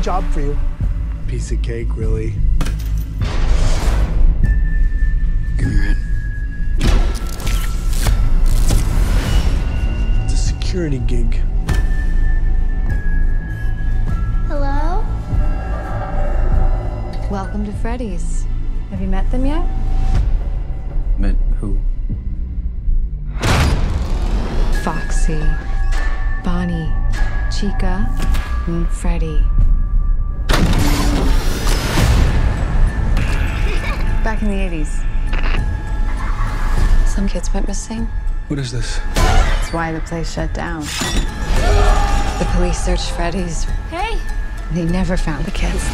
a job for you. Piece of cake, really. Good. It's a security gig. Hello? Welcome to Freddy's. Have you met them yet? Met who? Foxy, Bonnie, Chica, and Freddy. Back in the 80s. Some kids went missing. What is this? That's why the place shut down. The police searched Freddy's. Hey! They never found the kids.